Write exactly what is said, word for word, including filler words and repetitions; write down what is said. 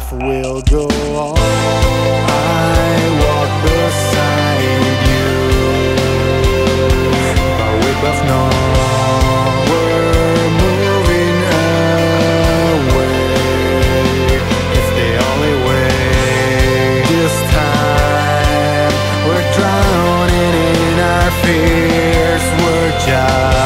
if we'll go on. I walk beside you, but we both know we're moving away. It's the only way. This time we're drowning in our fears. We're just